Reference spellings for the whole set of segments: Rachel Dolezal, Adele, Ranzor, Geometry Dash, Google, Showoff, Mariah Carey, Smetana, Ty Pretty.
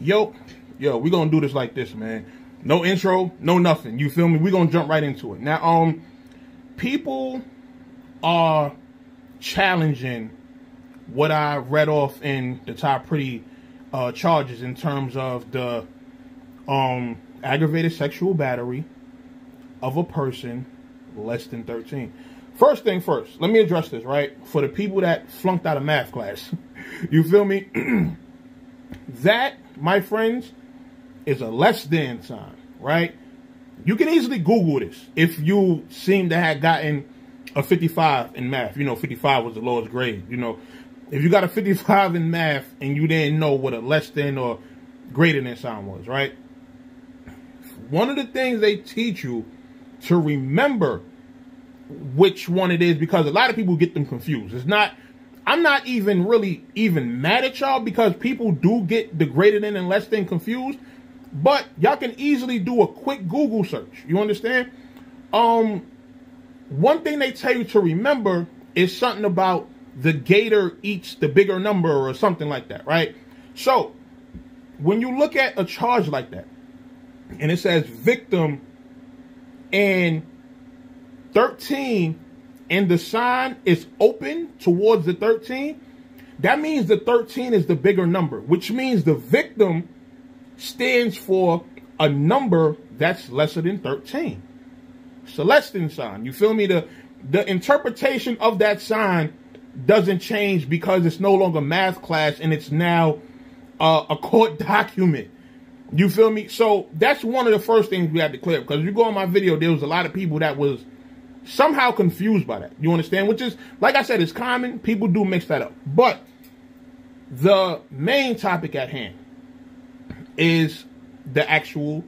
Yo, we're gonna do this like this, man. No intro, no nothing. You feel me? We're gonna jump right into it. Now, people are challenging what I read off in the Ty Pretty charges in terms of the aggravated sexual battery of a person less than 13. First thing first, let me address this, right? For the people that flunked out of math class, you feel me? That, my friends, is a less than sign, right? You can easily Google this if you seem to have gotten a 55 in math. You know, 55 was the lowest grade. You know, if you got a 55 in math and you didn't know what a less than or greater than sign was, right? One of the things they teach you to remember which one it is, because a lot of people get them confused. It's not, I'm not even really even mad at y'all, because people do get the greater than and less than confused, but y'all can easily do a quick Google search. You understand? One thing they tell you to remember is something about the gator eats the bigger number or something like that, right? So when you look at a charge like that and it says victim and 13 and the sign is open towards the 13, that means the 13 is the bigger number, which means the victim stands for a number that's lesser than 13. Celestine sign, you feel me? The interpretation of that sign doesn't change because it's no longer math class and it's now a court document. You feel me? So that's one of the first things we have to clear up, because if you go on my video, there was a lot of people that was somehow confused by that. You understand? Which is, like I said, it's common. People do mix that up. But the main topic at hand is the actual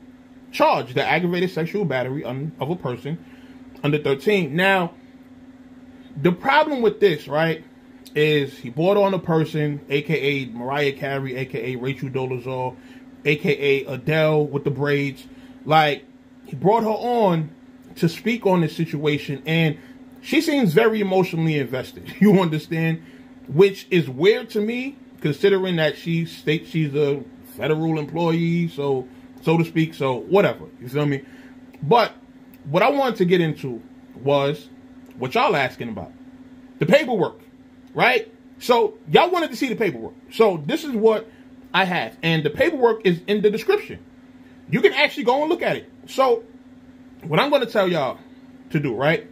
charge, the aggravated sexual battery of a person under 13. Now, the problem with this, right, is he bought on a person, a.k.a. Mariah Carey, a.k.a. Rachel Dolezal, a.k.a. Adele with the braids. Like, he brought her on to speak on this situation, and she seems very emotionally invested, you understand, which is weird to me, considering that she states she's a federal employee, so to speak, so whatever, you feel me? But what I wanted to get into was what y'all asking about, the paperwork, right? So y'all wanted to see the paperwork, so this is what I have, and the paperwork is in the description. You can actually go and look at it. So what I'm going to tell y'all to do, right,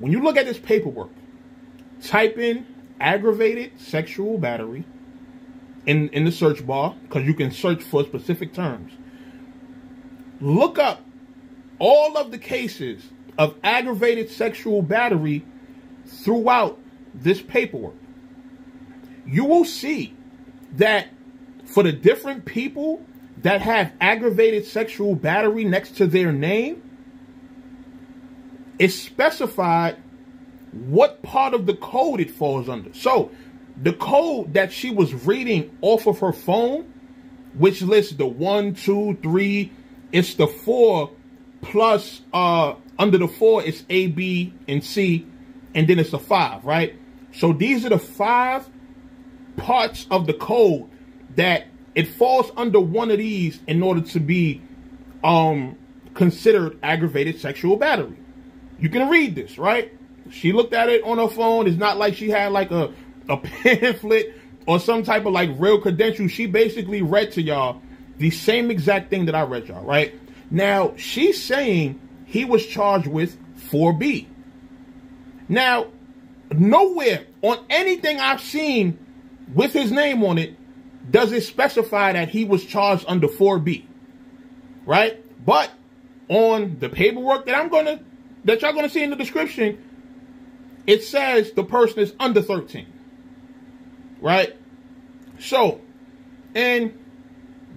when you look at this paperwork, type in aggravated sexual battery in the search bar, because you can search for specific terms. Look up all of the cases of aggravated sexual battery throughout this paperwork. You will see that for the different people that have aggravated sexual battery next to their name, it's specified what part of the code it falls under. So the code that she was reading off of her phone, which lists the 1, 2, 3, it's the 4 plus, under the 4, it's A, B, and C, and then it's a 5, right? So these are the 5 parts of the code that it falls under one of these in order to be considered aggravated sexual battery. You can read this, right? She looked at it on her phone. It's not like she had like a pamphlet or some type of like real credential. She basically read to y'all the same exact thing that I read y'all, right? Now, she's saying he was charged with 4B. Now, nowhere on anything I've seen with his name on it does it specify that he was charged under 4B, right? But on the paperwork that y'all gonna see in the description, it says the person is under 13, right? So, and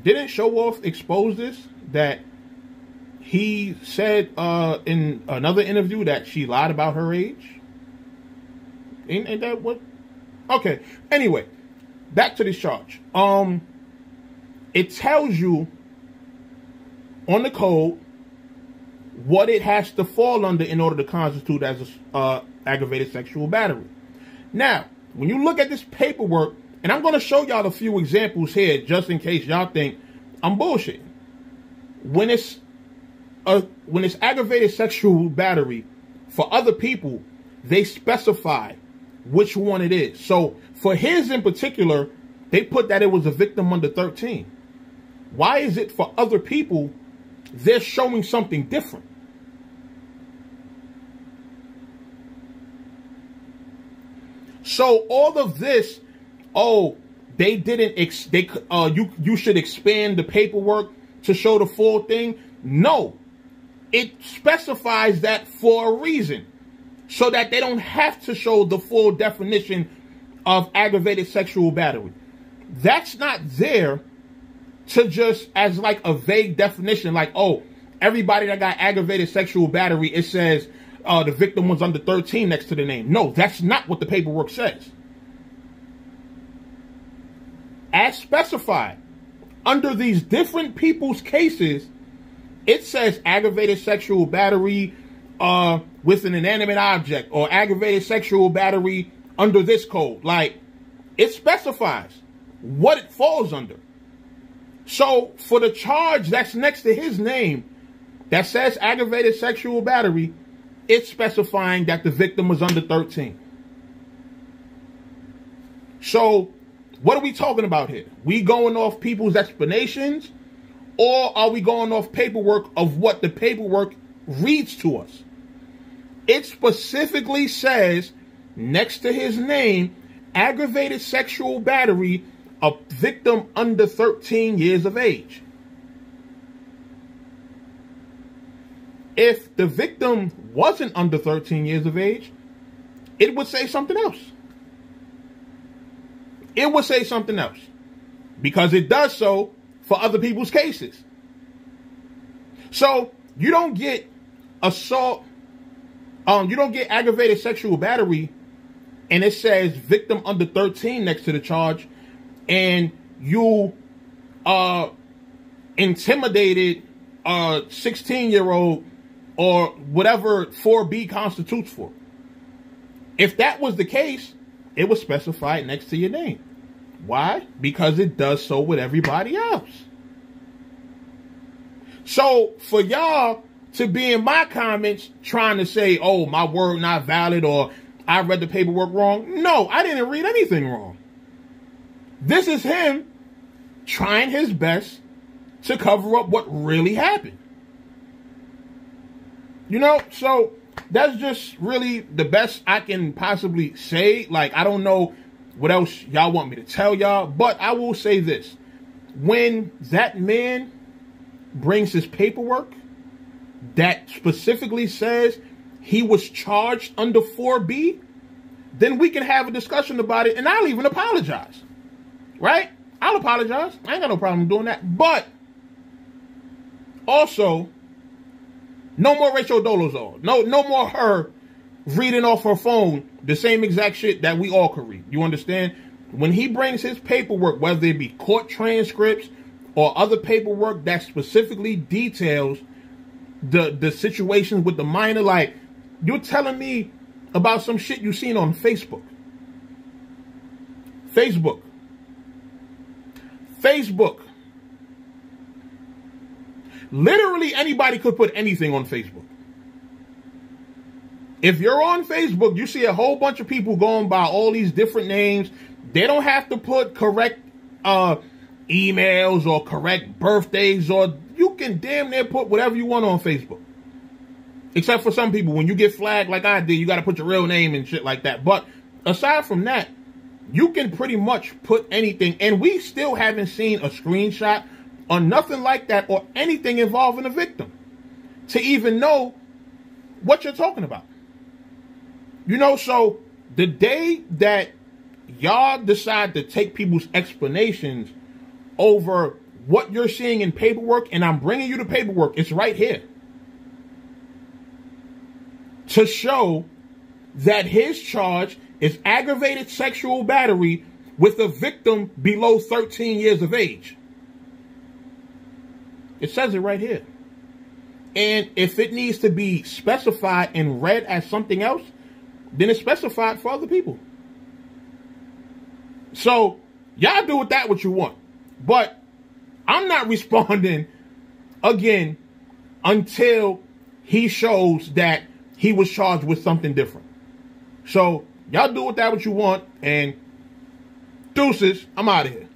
didn't Showoff expose this, that he said in another interview that she lied about her age? Ain't that what? Okay. Anyway, back to this charge. It tells you on the code what it has to fall under in order to constitute as a aggravated sexual battery. Now, when you look at this paperwork, And I'm going to show y'all a few examples here just in case y'all think I'm bullshitting. When it's aggravated sexual battery, for other people, they specify which one it is. So for his in particular, they put that it was a victim under 13. Why is it for other people, they're showing something different? So all of this, oh, they didn't, you should expand the paperwork to show the full thing. No, it specifies that for a reason, so that they don't have to show the full definition of aggravated sexual battery. That's not there to just as like a vague definition, like, oh, everybody that got aggravated sexual battery, it says the victim was under 13 next to the name. No, that's not what the paperwork says. As specified, under these different people's cases, it says aggravated sexual battery with an inanimate object, or aggravated sexual battery under this code. Like, it specifies what it falls under. So for the charge that's next to his name that says aggravated sexual battery, it's specifying that the victim was under 13. So what are we talking about here? We going off people's explanations, or are we going off paperwork of what the paperwork reads to us? It specifically says next to his name, aggravated sexual battery, a victim under 13 years of age. If the victim wasn't under 13 years of age, it would say something else. It would say something else, because it does so for other people's cases. So you don't get assault, you don't get aggravated sexual battery, and it says victim under 13 next to the charge, and you intimidated a 16-year-old or whatever 4B constitutes for. If that was the case, it was specified next to your name. Why? Because it does so with everybody else. So for y'all to be in my comments trying to say, oh, my word not valid, or I read the paperwork wrong. No, I didn't read anything wrong. This is him trying his best to cover up what really happened. You know, so that's just really the best I can possibly say. Like, I don't know what else y'all want me to tell y'all, but I will say this. When that man brings his paperwork that specifically says he was charged under 4B, then we can have a discussion about it, and I'll even apologize. Right? I'll apologize. I ain't got no problem doing that. But also, no more Rachel Dolezal. No more her reading off her phone the same exact shit that we all could read. You understand? When he brings his paperwork, whether it be court transcripts or other paperwork that specifically details the situations with the minor, like, you're telling me about some shit you seen on Facebook. Facebook. Literally anybody could put anything on Facebook. If you're on Facebook, you see a whole bunch of people going by all these different names. They don't have to put correct emails or correct birthdays, or you can damn near put whatever you want on Facebook. Except for some people, when you get flagged like I did, you got to put your real name and shit like that. But aside from that, you can pretty much put anything. And we still haven't seen a screenshot or nothing like that, or anything involving a victim, to even know what you're talking about. You know, so the day that y'all decide to take people's explanations over what you're seeing in paperwork, and I'm bringing you the paperwork, it's right here, to show that his charge is aggravated sexual battery with a victim below 13 years of age. It says it right here. And if it needs to be specified and read as something else, then it's specified for other people. So Y'all do with that what you want. But I'm not responding again until he shows that he was charged with something different. So y'all do with that what you want, and deuces, I'm out of here.